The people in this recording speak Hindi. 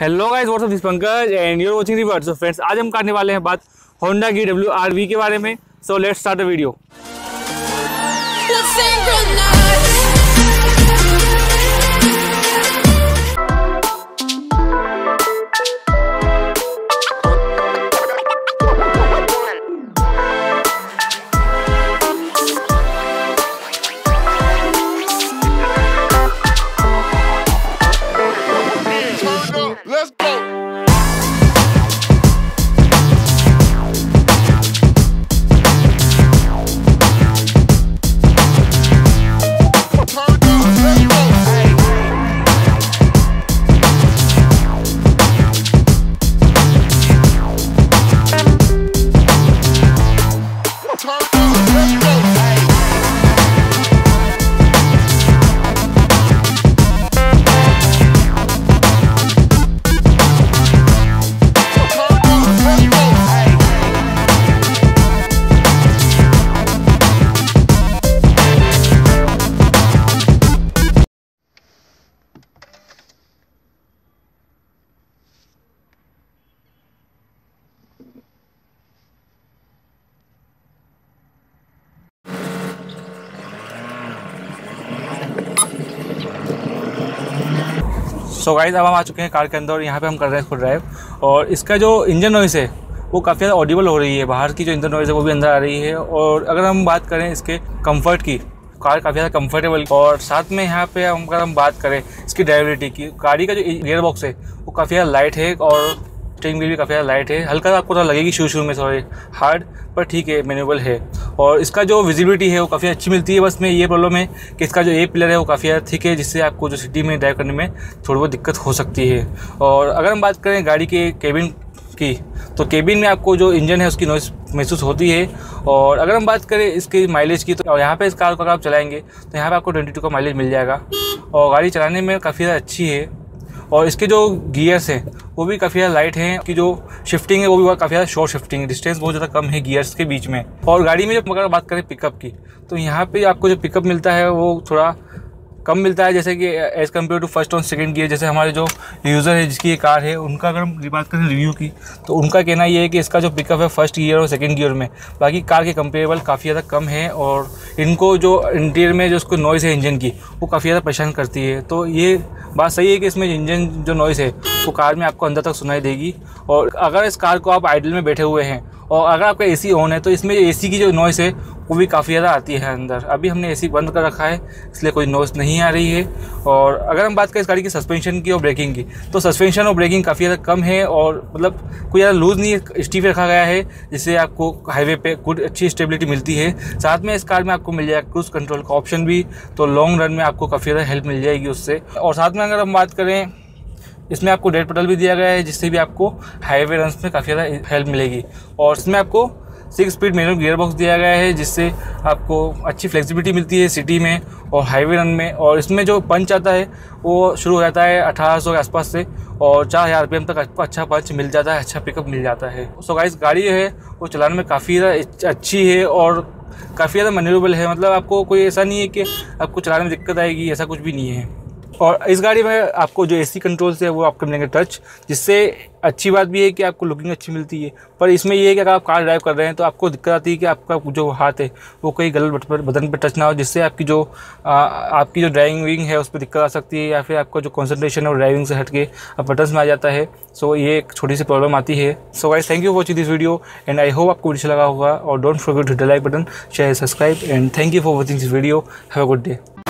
Hello guys, what's up, this Pankaj and you are watching review artist. So friends, आज हम करने वाले हैं बात होंडा की WRV के बारे में। So let's start the video. So guys, अब हम आ चुके हैं कार के अंदर और यहाँ पे हम कर रहे हैं इसको ड्राइव। और इसका जो इंजन नॉइज़ है वो काफ़ी ज़्यादा ऑडिबल हो रही है। बाहर की जो इंजन नॉइज़ है वो भी अंदर आ रही है। और अगर हम बात करें इसके कंफर्ट की, कार काफ़ी ज़्यादा कंफर्टेबल। और साथ में यहाँ पे हम बात करें इसकी ड्राइवेबिलिटी की, गाड़ी का जो गियर बॉक्स है वो काफ़ी ज़्यादा लाइट है और स्टीयरिंग व्हील भी काफ़ी ज़्यादा लाइट है। हल्का आपको थोड़ा लगेगी शुरू में, थोड़ी हार्ड, पर ठीक है, मैन्यूबल है। और इसका जो विजिबिलिटी है वो काफ़ी अच्छी मिलती है। बस में ये प्रॉब्लम है कि इसका जो ए पिलर है वो काफ़ी ज़्यादा थिक है, जिससे आपको जो सिटी में ड्राइव करने में थोड़ी बहुत दिक्कत हो सकती है। और अगर हम बात करें गाड़ी के केबिन की, तो केबिन में आपको जो इंजन है उसकी नॉइज़ महसूस होती है। और अगर हम बात करें इसकी माइलेज की, तो यहाँ पर इस कार को अगर आप चलाएँगे तो यहाँ पर आपको 22 का माइलेज मिल जाएगा। और गाड़ी चलाने में काफ़ी ज़्यादा अच्छी है। और इसके जो गियर्स हैं वो भी काफ़ी ज़्यादा लाइट हैं। कि जो शिफ्टिंग है वो भी काफ़ी ज़्यादा शॉर्ट शिफ्टिंग है, डिस्टेंस बहुत ज़्यादा कम है गियर्स के बीच में। और गाड़ी में जब अगर बात करें पिकअप की, तो यहाँ पे आपको जो पिकअप मिलता है वो थोड़ा कम मिलता है, जैसे कि एज़ कम्पेयर टू फर्स्ट और सेकंड गियर। जैसे हमारे जो यूज़र है जिसकी ये कार है, उनका अगर हम बात करें रिव्यू की, तो उनका कहना ये है कि इसका जो पिकअप है फर्स्ट गियर और सेकंड गियर में बाकी कार के कंपेरेबल काफ़ी ज़्यादा कम है। और इनको जो इंटीरियर में जो उसको नॉइज़ है इंजन की, वो काफ़ी ज़्यादा परेशान करती है। तो ये बात सही है कि इसमें इंजन जो नॉइज़ है वो कार में आपको अंदर तक सुनाई देगी। और अगर इस कार को आप आइडल में बैठे हुए हैं और अगर आपका एसी ऑन है, तो इसमें एसी की जो नॉइज़ है वो भी काफ़ी ज़्यादा आती है अंदर। अभी हमने एसी बंद कर रखा है इसलिए कोई नॉइज़ नहीं आ रही है। और अगर हम बात करें इस गाड़ी की सस्पेंशन की और ब्रेकिंग की, तो सस्पेंशन और ब्रेकिंग काफ़ी ज़्यादा कम है। और मतलब कोई ज़्यादा लूज़ नहीं है, स्टीफ रखा गया है, जिससे आपको हाईवे पे गुड अच्छी स्टेबिलिटी मिलती है। साथ में इस कार में आपको मिल जाएगा क्रूज़ कंट्रोल का ऑप्शन भी, तो लॉन्ग रन में आपको काफ़ी ज़्यादा हेल्प मिल जाएगी उससे। और साथ में अगर हम बात करें, इसमें आपको डेड पेडल भी दिया गया है, जिससे भी आपको हाईवे रन में काफ़ी ज़्यादा हेल्प मिलेगी। और इसमें आपको 6 स्पीड मैनुअल गियर बॉक्स दिया गया है, जिससे आपको अच्छी फ्लेक्सिबिलिटी मिलती है सिटी में और हाईवे रन में। और इसमें जो पंच आता है वो शुरू हो जाता है 1800 के आसपास से और 4000 RPM तक आपको अच्छा पंच मिल जाता है, अच्छा पिकअप मिल जाता है। सो गाइस, गाड़ी जो है वो चलाने में काफ़ी ज़्यादा अच्छी है और काफ़ी ज़्यादा मैन्यूरेबल है। मतलब आपको कोई ऐसा नहीं है कि आपको चलाने में दिक्कत आएगी, ऐसा कुछ भी नहीं है। और इस गाड़ी में आपको जो एसी कंट्रोल्स है वो आपको मिलेंगे टच, जिससे अच्छी बात भी है कि आपको लुकिंग अच्छी मिलती है। पर इसमें यह है कि अगर आप कार ड्राइव कर रहे हैं तो आपको दिक्कत आती है कि आपका जो हाथ है वो कहीं गलत बटन पर टच ना हो, जिससे आपकी जो ड्राइविंग है उस पर दिक्कत आ सकती है, या फिर आपका जो कॉन्सेंट्रेशन है ड्राइविंग से हट के अब बटन में आ जाता है। सो ये एक छोटी सी प्रॉब्लम आती है। So guys, thank you for watching this video and I hope आपको अच्छा लगा होगा। और don't forget to hit the like button, share, subscribe and thank you for watching this video. Have a good day.